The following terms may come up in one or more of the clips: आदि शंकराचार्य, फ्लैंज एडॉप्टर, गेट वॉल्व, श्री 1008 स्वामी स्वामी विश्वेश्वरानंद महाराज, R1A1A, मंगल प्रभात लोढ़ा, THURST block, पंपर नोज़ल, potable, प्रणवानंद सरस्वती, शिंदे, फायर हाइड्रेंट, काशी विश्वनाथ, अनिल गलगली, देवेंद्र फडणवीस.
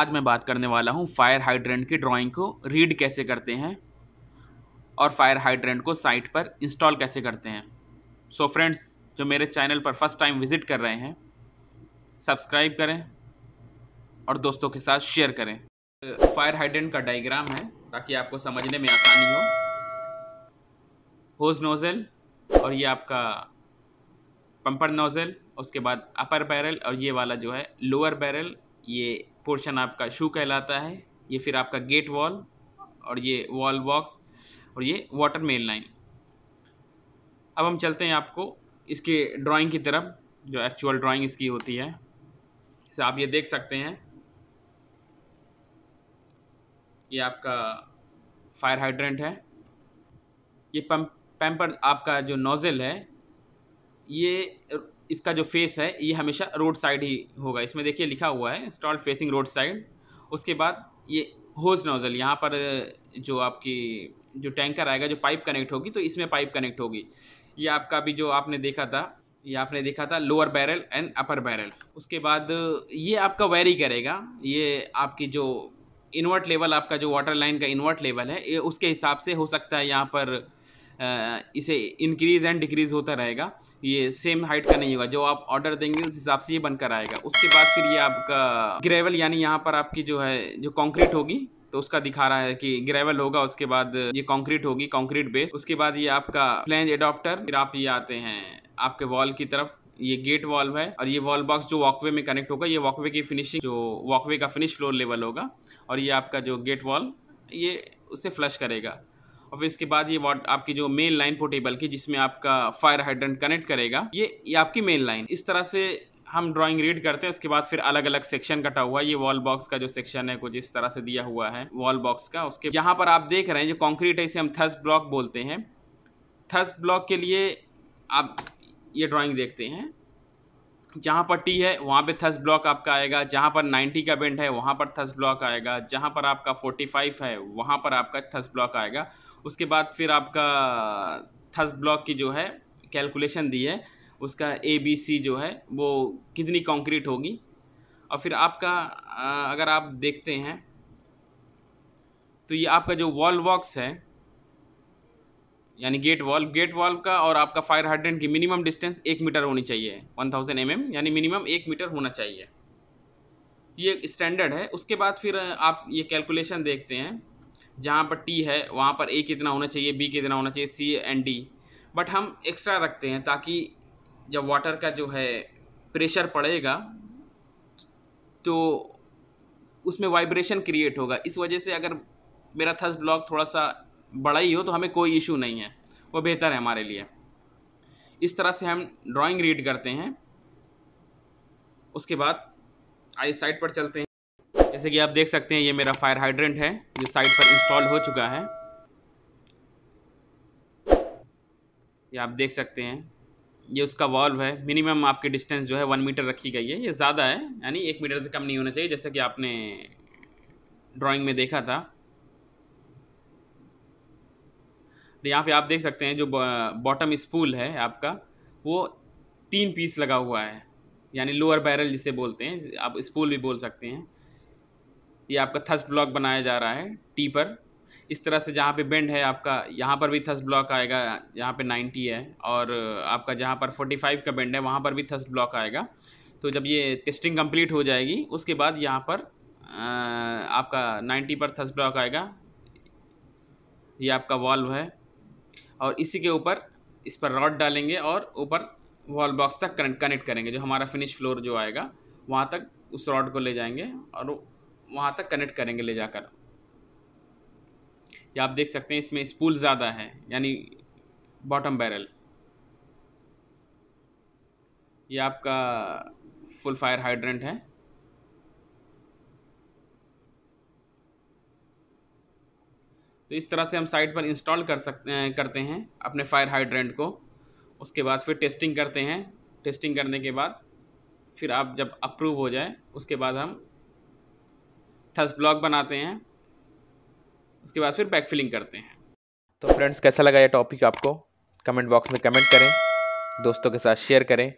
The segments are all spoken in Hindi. आज मैं बात करने वाला हूँ फायर हाइड्रेंट की ड्राइंग को रीड कैसे करते हैं और फायर हाइड्रेंट को साइट पर इंस्टॉल कैसे करते हैं। सो फ्रेंड्स, जो मेरे चैनल पर फर्स्ट टाइम विज़िट कर रहे हैं सब्सक्राइब करें और दोस्तों के साथ शेयर करें। फायर हाइड्रेंट का डायग्राम है ताकि आपको समझने में आसानी हो। होज नोज़ल और ये आपका पंपर नोज़ल, उसके बाद अपर बैरल और ये वाला जो है लोअर बैरल, ये पोर्शन आपका शू कहलाता है। ये फिर आपका गेट वॉल और ये वॉल बॉक्स और ये वाटर मेन लाइन। अब हम चलते हैं आपको इसके ड्राइंग की तरफ, जो एक्चुअल ड्राइंग इसकी होती है। जैसे आप ये देख सकते हैं, ये आपका फायर हाइड्रेंट है। ये पंपर आपका जो नोज़ल है, ये इसका जो फेस है ये हमेशा रोड साइड ही होगा। इसमें देखिए लिखा हुआ है इंस्टॉल्ड फेसिंग रोड साइड। उसके बाद ये होज नोज़ल, यहाँ पर जो आपकी जो टैंकर आएगा, जो पाइप कनेक्ट होगी तो इसमें पाइप कनेक्ट होगी। ये आपका भी जो आपने देखा था, ये आपने देखा था lower barrel and upper barrel. उसके बाद ये आपका वैरी करेगा, ये आपकी जो इन्वर्ट लेवल, आपका जो वाटर लाइन का इन्वर्ट लेवल है ये उसके हिसाब से हो सकता है। यहाँ पर इसे इंक्रीज़ एंड डिक्रीज़ होता रहेगा, ये सेम हाइट का नहीं होगा। जो आप ऑर्डर देंगे उस हिसाब से ये बनकर आएगा। उसके बाद फिर ये आपका ग्रेवल, यानी यहाँ पर आपकी जो है जो कंक्रीट होगी तो उसका दिखा रहा है कि ग्रेवल होगा। उसके बाद ये कंक्रीट होगी, कंक्रीट बेस। उसके बाद ये आपका फ्लैंज एडॉप्टर। फिर आप ये आते हैं आपके वॉल की तरफ, ये गेट वॉल्व है और ये वॉल बॉक्स जो वॉकवे में कनेक्ट होगा। ये वॉकवे की फिनिशिंग, जो वॉकवे का फिनिश फ्लोर लेवल होगा। और ये आपका जो गेट वॉल, ये उसे फ्लश करेगा। और फिर इसके बाद ये आपकी जो मेन लाइन पोर्टेबल की, जिसमें आपका फायर हाइड्रेंट कनेक्ट करेगा, ये आपकी मेन लाइन। इस तरह से हम ड्राइंग रीड करते हैं। उसके बाद फिर अलग अलग सेक्शन कटा हुआ है। ये वॉल बॉक्स का जो सेक्शन है कुछ इस तरह से दिया हुआ है वॉल बॉक्स का। उसके यहाँ पर आप देख रहे हैं जो कॉन्क्रीट है, इसे हम थर्स्ट ब्लॉक बोलते हैं। थर्स्ट ब्लॉक के लिए आप ये ड्राॅइंग देखते हैं, जहाँ पर टी है वहाँ पे थर्स्ट ब्लॉक आपका आएगा, जहाँ पर 90 का बेंड है वहाँ पर थर्स्ट ब्लॉक आएगा, जहाँ पर आपका 45 है वहाँ पर आपका थर्स्ट ब्लॉक आएगा। उसके बाद फिर आपका थर्स्ट ब्लॉक की जो है कैलकुलेशन दी है, उसका ए बी सी जो है वो कितनी कंक्रीट होगी। और फिर आपका अगर आप देखते हैं तो ये आपका जो वॉल बॉक्स है, यानी गेट वॉल्व का और आपका फायर हाइड्रेंट की मिनिमम डिस्टेंस 1 मीटर होनी चाहिए, 1000 mm, यानी मिनिमम 1 मीटर होना चाहिए। ये स्टैंडर्ड है। उसके बाद फिर आप ये कैलकुलेशन देखते हैं, जहाँ पर टी है वहाँ पर ए कितना होना चाहिए, बी कितना होना चाहिए, सी एंड डी। बट हम एक्स्ट्रा रखते हैं ताकि जब वाटर का जो है प्रेशर पड़ेगा तो उसमें वाइब्रेशन क्रिएट होगा। इस वजह से अगर मेरा थर्स्ट ब्लॉक थोड़ा सा बड़ा ही हो तो हमें कोई इशू नहीं है, वो बेहतर है हमारे लिए। इस तरह से हम ड्राइंग रीड करते हैं। उसके बाद आई साइड पर चलते हैं। जैसे कि आप देख सकते हैं, ये मेरा फायर हाइड्रेंट है जो साइड पर इंस्टॉल हो चुका है। ये आप देख सकते हैं, ये उसका वॉल्व है। मिनिमम आपकी डिस्टेंस जो है 1 मीटर रखी गई है, ये ज़्यादा है, यानी 1 मीटर से कम नहीं होना चाहिए, जैसा कि आपने ड्राइंग में देखा था। यहाँ पे आप देख सकते हैं जो बॉटम स्पूल है आपका, वो 3 पीस लगा हुआ है, यानी लोअर बैरल जिसे बोलते हैं, आप स्पूल भी बोल सकते हैं। ये आपका थर्स्ट ब्लॉक बनाया जा रहा है टी पर। इस तरह से जहाँ पे बेंड है आपका, यहाँ पर भी थर्स्ट ब्लॉक आएगा, यहाँ पे 90 है, और आपका जहाँ पर 45 का बेंड है वहाँ पर भी थर्स्ट ब्लॉक आएगा। तो जब ये टेस्टिंग कम्प्लीट हो जाएगी उसके बाद यहाँ पर आपका 90 पर थर्स्ट ब्लॉक आएगा। ये आपका वॉल्व है और इसी के ऊपर इस पर रॉड डालेंगे और ऊपर वॉल बॉक्स तक कनेक्ट करेंगे। जो हमारा फिनिश फ्लोर जो आएगा वहाँ तक उस रॉड को ले जाएंगे और वहाँ तक कनेक्ट करेंगे ले जाकर। ये आप देख सकते हैं, इसमें स्पूल ज़्यादा है, यानी बॉटम बैरल। ये आपका फुल फायर हाइड्रेंट है। तो इस तरह से हम साइट पर इंस्टॉल करते हैं अपने फायर हाइड्रेंट को। उसके बाद फिर टेस्टिंग करते हैं। टेस्टिंग करने के बाद फिर आप जब अप्रूव हो जाए उसके बाद हम थर्स्ट ब्लॉक बनाते हैं। उसके बाद फिर बैकफिलिंग करते हैं। तो फ्रेंड्स, कैसा लगा यह टॉपिक आपको? कमेंट बॉक्स में कमेंट करें, दोस्तों के साथ शेयर करें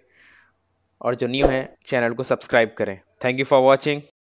और जो न्यू हैं चैनल को सब्सक्राइब करें। Thank you for watching.